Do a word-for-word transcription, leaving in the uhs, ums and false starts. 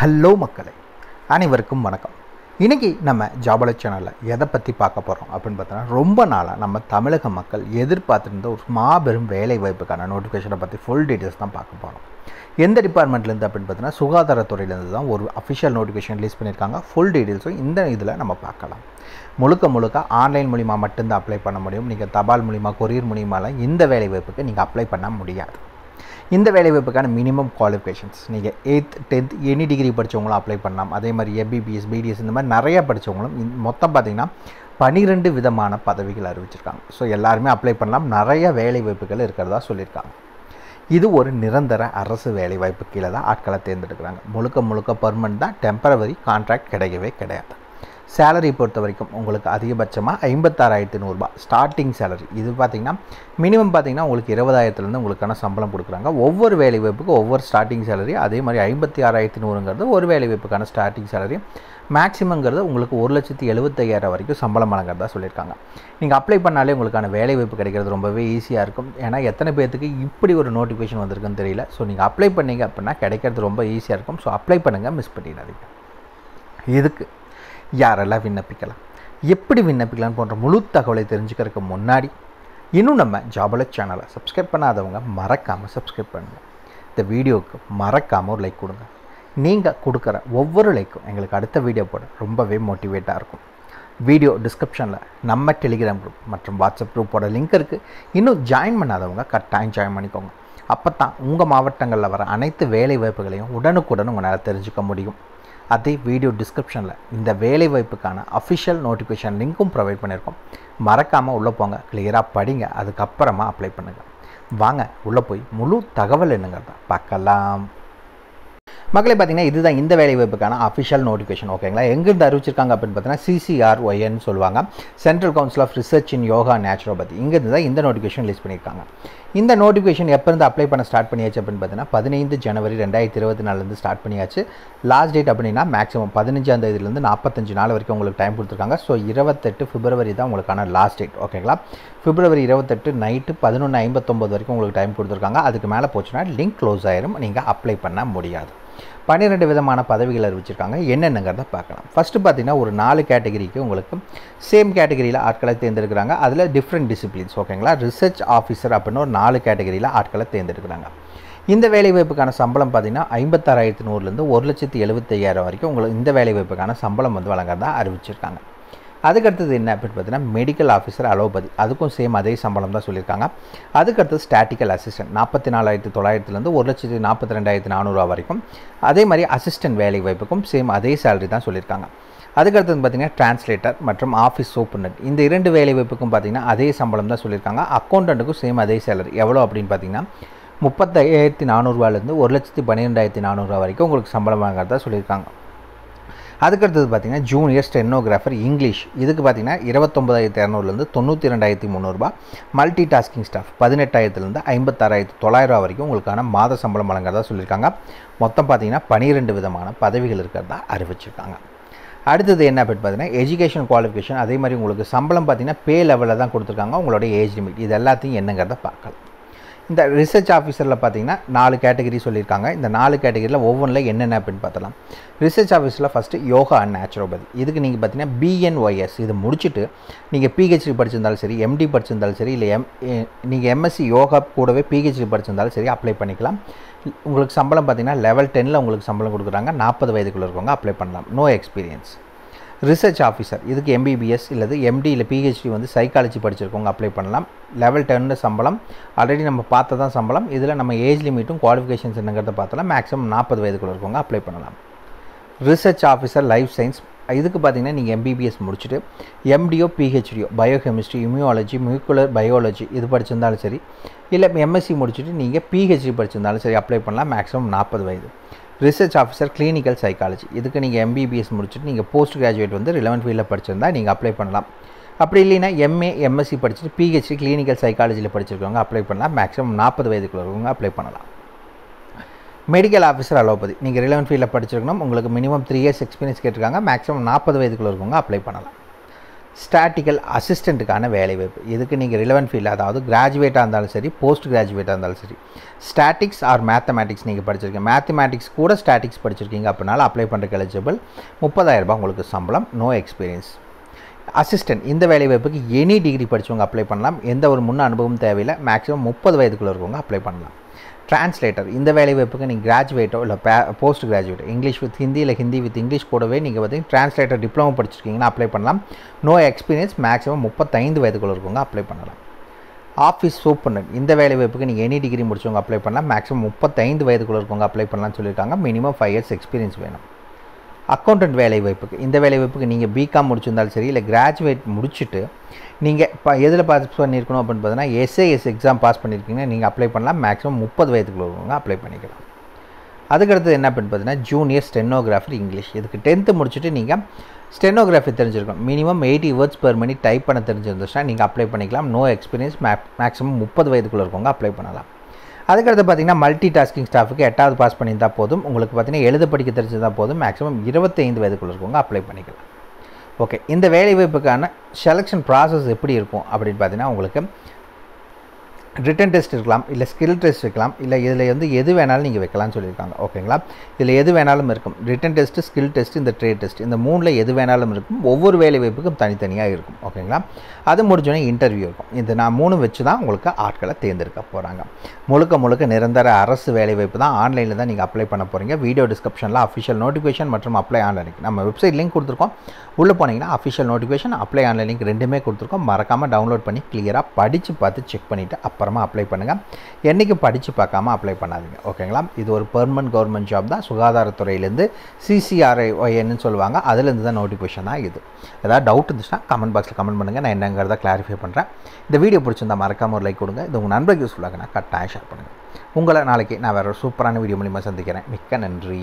Hello மக்களை, அனைவருக்கும் வணக்கம். இன்றைக்கி நம்ம ஜாப் அலர்ட் சேனலில் எதை பற்றி பார்க்க போகிறோம் அப்படின்னு பார்த்தோன்னா, ரொம்ப நாளாக நம்ம தமிழக மக்கள் எதிர்பார்த்துருந்த ஒரு மாபெரும் வேலை வாய்ப்புக்கான நோட்டிஃபிகேஷனை பற்றி ஃபுல் டீட்டெயில்ஸ் தான் பார்க்க போகிறோம். எந்த டிபார்ட்மெண்ட்லேருந்து அப்படின்னு பார்த்தீங்கன்னா, சுகாதாரத்துறையிலேருந்து தான் ஒரு அஃபிஷியல் நோட்டிஃபிகேஷன் ரிலீஸ் பண்ணியிருக்காங்க. ஃபுல் டீட்டெயில்ஸும் இந்த இதில் நம்ம பார்க்கலாம். முழுக்க முழுக்க ஆன்லைன் மூலிமா மட்டும்தான் அப்ளை பண்ண முடியும். நீங்கள் தபால் மூலிமா, கொரியர் மூலிமாலாம் இந்த வேலை வாய்ப்புக்கு நீங்கள் அப்ளை பண்ண முடியாது. இந்த வேலைவாய்ப்புக்கான மினிமம் குவாலிஃபிகேஷன்ஸ், நீங்கள் எயித் டென்த் எனி டிகிரி படித்தவங்களும் அப்ளை பண்ணலாம். அதே மாதிரி எம்பிபிஎஸ், பிடிஎஸ் இந்த மாதிரி நிறையா படித்தவங்களும் மொத்தம் பார்த்திங்கன்னா பன்னிரெண்டு விதமான பதவிகள் அறிவிச்சிருக்காங்க. ஸோ எல்லாருமே அப்ளை பண்ணலாம். நிறைய வேலைவாய்ப்புகள் இருக்கிறதா சொல்லியிருக்காங்க. இது ஒரு நிரந்தர அரசு வேலைவாய்ப்பு கீழே தான் ஆட்களை தேர்ந்தெடுக்கிறாங்க. முழுக்க முழுக்க பர்மனெண்ட் தான், டெம்பரவரி கான்ட்ராக்ட் கிடையவே கிடையாது. சேலரி பொறுத்த வரைக்கும் உங்களுக்கு அதிகபட்சமாக ஐம்பத்தாறாயிரத்தி நூறுரூபா ஸ்டார்டிங் சேலரி. இது பார்த்திங்கன்னா மினிமம் பார்த்திங்கன்னா உங்களுக்கு இருபதாயிரத்துலேருந்து உங்களுக்கான சம்பளம் கொடுக்குறாங்க. ஒவ்வொரு வேலைவாய்ப்புக்கும் ஒவ்வொரு ஸ்டார்டிங் சேலரி. அதே மாதிரி ஐம்பத்தி ஆறாயிரத்தி நூறுங்கிறது ஒரு வேலைவாய்ப்புக்கான ஸ்டார்டிங் சேலரி. மேக்ஸிமங்கிறது உங்களுக்கு ஒரு லட்சத்தி எழுபத்தையாயிரம் வரைக்கும் சம்பளம் வழங்குறதா சொல்லியிருக்காங்க. நீங்கள் அப்ளை பண்ணாலே உங்களுக்கான வேலைவாய்ப்பு கிடைக்கிறது ரொம்பவே ஈஸியாக இருக்கும். ஏன்னா எத்தனை பேர்த்துக்கு இப்படி ஒரு நோட்டிஃபிகேஷன் வந்திருக்குன்னு தெரியல. ஸோ நீங்கள் அப்ளை பண்ணிங்க அப்படின்னா கிடைக்கிறது ரொம்ப ஈஸியாக இருக்கும். ஸோ அப்ளை பண்ணுங்கள், மிஸ் பண்ணிடாதீங்க. இதுக்கு யாரெல்லாம் விண்ணப்பிக்கலாம், எப்படி விண்ணப்பிக்கலாம் போன்ற முழு தகவலை தெரிஞ்சுக்கிறதுக்கு முன்னாடி இன்னும் நம்ம ஜாப் அலர்ட் சேனலை சப்ஸ்கிரைப் பண்ணாதவங்க மறக்காமல் சப்ஸ்கிரைப் பண்ணுங்கள். இந்த வீடியோவுக்கு மறக்காமல் ஒரு லைக் கொடுங்க. நீங்கள் கொடுக்குற ஒவ்வொரு லைக்கும் எங்களுக்கு அடுத்த வீடியோ போட ரொம்பவே மோட்டிவேட்டாக இருக்கும். வீடியோ டிஸ்கிரிப்ஷனில் நம்ம டெலிகிராம் குரூப் மற்றும் வாட்ஸ்அப் குரூப்போட லிங்க் இருக்குது. இன்னும் ஜாயின் பண்ணாதவங்க கரெக்டாக ஜாயின் பண்ணிக்கோங்க. அப்போ தான் உங்கள் மாவட்டங்களில் வர அனைத்து வேலை வாய்ப்புகளையும் உடனுக்குடன் உங்களால் தெரிஞ்சுக்க முடியும். அதே வீடியோ டிஸ்கிரிப்ஷனில் இந்த வேலைவாய்ப்புக்கான அஃபிஷியல் நோட்டிஃபிகேஷன் லிங்க்கும் ப்ரொவைட் பண்ணியிருக்கோம். மறக்காமல் உள்ளே போங்க, கிளியராக படிங்க, அதுக்கப்புறமா அப்ளை பண்ணுங்கள். வாங்க உள்ளே போய் முழு தகவல் என்னங்கிறத பார்க்கலாம். மக்களை பார்த்திங்கன்னா இதுதான் இந்த வேலைவாய்ப்புக்கான அஃபிஷியல் நோட்டிஃபிகேஷன். ஓகேங்களா, எங்கேருந்து அறிவிச்சிருக்காங்க அப்படின்னு பார்த்தீங்கன்னா, சிசிஆர்ஒய்என் சொல்லுவாங்க, central council of research in yoga naturopathy. இங்கேருந்து தான் இந்த நோட்டிஃபிகேஷன் ரிலீஸ் பண்ணியிருக்காங்க. இந்த நோட்டிஃபிகேஷன் எப்போருந்து அப்ளை பண்ண ஸ்டார்ட் பண்ணியாச்சு அப்படின்னு பார்த்தீங்கன்னா, பதினைந்து ஜனவரி ரெண்டாயிரத்தி இருபத்தி நாலுலேருந்து ஸ்டார்ட் பண்ணியாச்சு. லாஸ்ட் டேட் அப்படின்னா மேக்ஸிமம் பதினஞ்சாம் தேதியிலேருந்து நாற்பத்தஞ்சு நாள் வரைக்கும் உங்களுக்கு டைம் கொடுத்துருக்காங்க. ஸோ இருபத்தெட்டு பிப்ரவரி தான் உங்களுக்கான லாஸ்ட் டேட். ஓகேங்களா, பிப்ரவரி இருபத்தெட்டு நைட்டு பதினொன்று ஐம்பத்தொம்பது வரைக்கும் உங்களுக்கு டைம் கொடுத்துருக்காங்க. அதுக்கு மேலே போச்சுன்னா லிங்க் க்ளோஸ் ஆயிரும், நீங்கள் அப்ளை பண்ண முடியாது. பன்னிரெண்டு விதமான பதவிகள் அறிவிச்சிருக்காங்க. என்னென்னங்கிறத பார்க்கலாம். ஃபஸ்ட்டு பார்த்திங்கன்னா ஒரு நாலு கேட்டகிரிக்கு உங்களுக்கு சேம் கேட்டகிரியில் ஆட்களை தேர்ந்தெடுக்கிறாங்க. அதில் டிஃப்ரெண்ட் டிசிப்ளின்ஸ். ஓகேங்களா, ரிசர்ச் ஆஃபீஸர் அப்படின்னு ஒரு நாலு கேட்டகிரியில் ஆட்களை தேர்ந்தெடுக்கிறாங்க. இந்த வேலைவாய்ப்புக்கான சம்பளம் பார்த்திங்கன்னா ஐம்பத்தாறாயிரத்தி நூறுலேருந்து ஒரு லட்சத்தி எழுபத்தையாயிரம் வரைக்கும் உங்களுக்கு இந்த வேலைவாய்ப்புக்கான சம்பளம் வந்து வழங்குறதா அறிவிச்சிருக்காங்க. அதுக்கடுத்தது என்ன அப்படின்னு பார்த்தீங்கன்னா, மெடிக்கல் ஆஃபீஸர் அலோபதி. அதுக்கும் சேம் அதே சம்பளம் தான் சொல்லியிருக்காங்க. அதுக்கடுத்தது ஸ்டாட்டிக்கல் அசிஸ்டன்ட் நாற்பத்தி நாலாயிரத்தி தொள்ளாயிரத்துலேருந்து ஒரு லட்சத்தி நாற்பத்தி ரெண்டாயிரத்தி நானூறுரூவா வரைக்கும். அதே மாதிரி அசிஸ்டன்ட் வேலை வாய்ப்புக்கும் சேம் அதே சேலரி தான் சொல்லியிருக்காங்க. அதுக்கடுத்தது பார்த்திங்கன்னா டிரான்ஸ்லேட்டர் மற்றும் ஆஃபீஸ் சூப்பர்னட். இந்த இரண்டு வேலை வாய்ப்புக்கும் பார்த்திங்கன்னா அதே சம்பளம் தான் சொல்லியிருக்காங்க. அக்கௌண்டண்ட்டுக்கும் சேம் அதே சேலரி. எவ்வளோ அப்படின்னு பார்த்திங்கன்னா முப்பத்தாயிரத்தி நானூறுரூவாலேருந்து ஒரு லட்சத்தி பன்னிரெண்டாயிரத்தி நானூறுரூவா வரைக்கும் உங்களுக்கு சம்பளம் வாங்குறதா சொல்லியிருக்காங்க. அதுக்கடுத்தது பார்த்திங்கன்னா ஜூனியர் ஸ்டெனோகிராஃபர் இங்கிலீஷ். இதுக்கு பார்த்திங்கன்னா இருபத்தொம்பதாயிரத்தி இரநூறுலேருந்து தொண்ணூற்றி ரெண்டாயிரத்தி முந்நூறுரூபா. மல்டி டாஸ்கிங் ஸ்டாஃப் பதினெட்டாயிரத்துலேருந்து ஐம்பத்தாறாயிரத்தி தொள்ளாயிரரூவா வரைக்கும் உங்களுக்கான மாத சம்பளம் வழங்குறதா சொல்லியிருக்காங்க. மொத்தம் பார்த்திங்கன்னா பன்னிரெண்டு விதமான பதவிகள் இருக்கிறதா அறிவிச்சிருக்காங்க. அடுத்தது என்ன அப்படின்னு பார்த்தீங்கன்னா, எஜுகேஷன் குவாலிஃபிகேஷன். அதே மாதிரி உங்களுக்கு சம்பளம் பார்த்திங்கன்னா பே லெவலில் தான் கொடுத்துருக்காங்க. உங்களோட ஏஜ் லிமிட் இது எல்லாத்தையும் என்னங்கிறத பார்க்கலாம். இந்த ரிசர்ச் ஆஃபீஸரில் பார்த்திங்கன்னா நாலு கேட்டகிரி சொல்லியிருக்காங்க. இந்த நாலு கேட்டகிரியில் ஒவ்வொன்றில் என்னென்ன அப்படின்னு பார்த்தலாம். ரிசர்ச் ஆஃபீஸில் ஃபஸ்ட்டு யோகா அண்ட் நேச்சுரோபதி. இதுக்கு நீங்கள் பார்த்திங்கன்னா பிஎன்ஒய்எஸ் இது முடிச்சுட்டு நீங்கள் பிஹெச்டி படிச்சிருந்தாலும் சரி, எம்டி படிச்சிருந்தாலும் சரி, இல்லை எம் நீங்கள் எம்எஸ்சி யோகா கூடவே பிஹெச்டி படிச்சிருந்தாலும் சரி அப்ளை பண்ணிக்கலாம். உங்களுக்கு சம்பளம் பார்த்திங்கன்னா லெவல் டென்னில் உங்களுக்கு சம்பளம் கொடுக்குறாங்க. நாற்பது வயதுக்குள்ளே இருக்கவங்க அப்ளை பண்ணலாம். No experience. ரிசர்ச் ஆஃபீஸர் இதுக்கு எம்பிபிஎஸ் இல்லது எம்டி இல்லை பிஹெச்டி வந்து சைக்காலஜி படிச்சிருக்கவங்க அப்ளை பண்ணலாம். லெவல் டென்னு சம்பளம் ஆல்ரெடி நம்ம பார்த்து தான் சம்பளம். இதில் நம்ம ஏஜ் லிமிட்டும் குவாலிஃபிகேஷன்ஸ் என்னங்கிறத பார்த்தலாம். மேக்ஸிமம் நாற்பது வயதுக்குள்ள இருக்கவங்க அப்ளை பண்ணலாம். Research officer life science. இதுக்கு பார்த்திங்கன்னா நீங்கள் எம்பிபிஎஸ் முடிச்சுட்டு எம்டியோ பிஹெச்டியோ பயோகெமிஸ்ட்ரி, இம்யூனாலஜி, மியூக்குலர் பயாலஜி இது படிச்சிருந்தாலும் சரி, இல்லை எம்எஸ்சி முடிச்சுட்டு நீங்கள் பிஹெச்டி படிச்சிருந்தாலும் சரி அப்ளை பண்ணலாம். மேக்ஸிமம் நாற்பது வயது. Research officer clinical psychology. இதுக்கு நீங்கள் எம்பிபிஎஸ் முடிச்சுட்டு நீங்கள் போஸ்ட் கிராஜுவேட் வந்து ரிலவென்ட் ஃபீல்டில் படிச்சிருந்தால் நீங்கள் அப்ளை பண்ணலாம். அப்படி இல்லைன்னா எம்ஏ, எம்எஸ்சி படிச்சுட்டு பிஹெச்டி கிளினிக்கல் சைக்காலஜியில் படிச்சிருக்கவங்க அப்ளை பண்ணலாம். மேக்ஸிமம் நாற்பது வயதுக்குள்ள இருக்கவங்க அப்ளை பண்ணலாம். Medical officer allopathy. நீங்கள் ரிலவென்ட் ஃபீல்டில் படிச்சிருக்கணும். உங்களுக்கு மினிமம் த்ரீ இயர்ஸ் எக்ஸ்பீரியன்ஸ் கேட்டிருக்காங்க. மேக்ஸிமம் நாற்பது வயதுக்குள்ள இருக்கவங்க அப்ளை பண்ணலாம். ஸ்டாட்டிக்கல் அசிஸ்டண்ட்டுக்கான வேலை வாய்ப்பு. இதுக்கு நீங்கள் ரிலவெண்ட் ஃபீல்டு, அதாவது கிராஜுவேட்டாக இருந்தாலும் சரி, போஸ்ட் கிராஜுவேட்டாக இருந்தாலும் சரி, ஸ்டாட்டிக்ஸ் ஆர் மேத்தமேட்டிக்ஸ் நீங்கள் படிச்சிருக்கீங்க, மேத்தமேட்டிக்ஸ் கூட ஸ்டாட்டிக்ஸ் படிச்சிருக்கீங்க அப்படின்னாலும் அப்ளை பண்ணுறதுக்கு எலிஜிபிள். முப்பதாயிரரூபா உங்களுக்கு சம்பளம், நோ எக்ஸ்பீரியன்ஸ். அசிஸ்டன்ட், இந்த வேலை வாய்ப்புக்கு எனி டிகிரி படித்தவங்க அப்ளை பண்ணலாம், எந்த ஒரு முன் அனுபவமும் தேவையில்லை, மேக்ஸிமம் முப்பது வயதுக்குள்ளே இருக்கவங்க அப்ளை பண்ணலாம். டிரான்ஸ்லேட்டர், இந்த வேலை வாய்ப்புக்கு நீங்கள் கிராஜுவேட்டோ இல்லை post graduate, English with Hindi இல்லை ஹிந்தி வித் இங்கிலீஷ் கூடவே நீங்கள் பார்த்தீங்கன்னா டிரான்ஸ்லேட்டர் டிப்ளமோ படிச்சிருக்கீங்கன்னா அப்ளை பண்ணலாம், நோ எக்ஸ்பீரியன்ஸ், மேக்ஸிமம் முப்பத்தைந்து வயதுக்குள்ளே இருக்கவங்க அப்ளை பண்ணலாம். ஆஃபீஸ் சூப்பர்டன், இந்த வேலை வாய்ப்புக்கு நீங்கள் எனி டிகிரி முடிச்சவங்க அப்ளை பண்ணலாம், மேக்ஸிமம் முப்பத்தைந்து வயதுக்குள்ளே இருக்கவங்க அப்ளை பண்ணலாம்னு சொல்லியிருக்காங்க, மினிமம் ஃபைவ் இயர்ஸ் எக்ஸ்பீரியன்ஸ் வேணும். அக்கௌண்டன்ட் வேலை வாய்ப்புக்கு, இந்த வேலை வாய்ப்புக்கு நீங்கள் பிகாம் முடிச்சிருந்தாலும் சரி இல்லை கிராஜுவேட் முடிச்சுட்டு நீங்கள் இப்போ எதில் பாஸ் பண்ணியிருக்கணும் அப்படின்னு பார்த்தீங்கன்னா எஸ்ஏஎஸ் எக்ஸாம் பாஸ் பண்ணியிருக்கீங்கன்னா நீங்கள் அப்ளை பண்ணலாம், மேக்ஸிமம் முப்பது வயதுக்குள்ளவங்க அப்ளை பண்ணிக்கலாம். அதுக்கடுத்து என்ன அப்படின்னு பார்த்தீங்கன்னா ஜூனியர் ஸ்டெனோகிராஃபர் இங்கிலீஷ், இதுக்கு டென்த்து முடிச்சுட்டு நீங்கள் ஸ்டெனோகிராஃபி தெரிஞ்சிருக்கணும், minimum eighty words per minute type பண்ண தெரிஞ்சிருந்துச்சுன்னா நீங்கள் அப்ளை பண்ணிக்கலாம், நோ எக்ஸ்பீரியன்ஸ், மேக் மேக்ஸிமம் முப்பது வயதுக்குள்ளே இருக்கவங்க அப்ளை பண்ணலாம். அதுக்கடுத்து பார்த்தீங்கன்னா மல்டி டாஸ்கிங் ஸ்டாஃபுக்கு எட்டாவது பாஸ் பண்ணியிருந்தால் போதும், உங்களுக்கு பார்த்தீங்கன்னா எழுத படிக்க தெரிஞ்சிருந்தால் போதும், மேக்ஸிமம் இருபத்தைந்து வயதுக்குள்ளே இருக்கவங்க அப்ளை பண்ணிக்கலாம். ஓகே, இந்த வேலைவாய்ப்புக்கான செலெக்ஷன் ப்ராசஸ் எப்படி இருக்கும் அப்படின்னு பார்த்தீங்கன்னா உங்களுக்கு ரிட்டன் டெஸ்ட் இருக்கலாம், இல்லை ஸ்கில் டெஸ்ட் இருக்கலாம், இல்லை இதில் வந்து எது வேணாலும் நீங்கள் வைக்கலாம்னு சொல்லியிருக்காங்க. ஓகேங்களா, இதில் எது வேணாலும் இருக்கும், ரிட்டன் டெஸ்ட்டு, ஸ்கில் டெஸ்ட்டு, இந்த ட்ரேட் டெஸ்ட், இந்த மூணில் எது வேணாலும் இருக்கும், ஒவ்வொரு வேலை வாய்ப்புக்கும் தனித்தனியாக இருக்கும். ஓகேங்களா, அது முடிஞ்சோடனே இன்டர்வியூ இருக்கும். இந்த நான் மூணு வச்சு தான் உங்களுக்கு ஆட்களை தேர்ந்தெடுக்க போகிறாங்க. முழுக்க முழுக்க நிரந்தர அரசு வேலை வாய்ப்பு தான், ஆன்லைனில் தான் நீங்கள் அப்ளை பண்ண போகிறீங்க. வீடியோ டிஸ்கிரிப்ஷனில் அஃபிஷியல் நோட்டிஃபிகேஷன் மற்றும் அப்ளை ஆன்லைனுக்கு நம்ம வெப்சைட் லிங்க் கொடுத்துருக்கோம், உள்ளே போனீங்கன்னா official notification, apply online link ரெண்டுமே கொடுத்துருக்கோம். மறக்காமல் டவுன்லோட் பண்ணி கிளியராக படித்து பார்த்து செக் பண்ணிவிட்டு அப்புறம் அப்ளை பண்ணுங்கள். என்றைக்கும் படித்து பார்க்காம அப்ளை பண்ணாதீங்க. ஓகேங்களா, இது ஒரு பெர்மனன்ட் கவர்மெண்ட் ஜாப் தான், சுகாதாரத்துறையிலேருந்து சிசிஆர்ஐஒய்ன்னு சொல்லுவாங்க, அதுலேருந்து தான் நோட்டிஃபிகேஷன் தான் இது. ஏதாவது டவுட் இருந்துச்சுன்னா கமெண்ட் பாக்ஸில் கமெண்ட் பண்ணுங்கள், நான் என்னங்கிறத கிளாரிஃபை பண்ணுறேன். இந்த வீடியோ பிடிச்சிருந்தால் மறக்காமல் ஒரு லைக் கொடுங்க, இது உங்கள் நண்பருக்கு யூஸ்ஃபுல்லாக நான் கட்டாயம் ஷேர் பண்ணுங்கள். உங்களை நாளைக்கு நான் வேறு ஒரு சூப்பரான வீடியோ மூலிமா சந்திக்கிறேன். மிக்க நன்றி.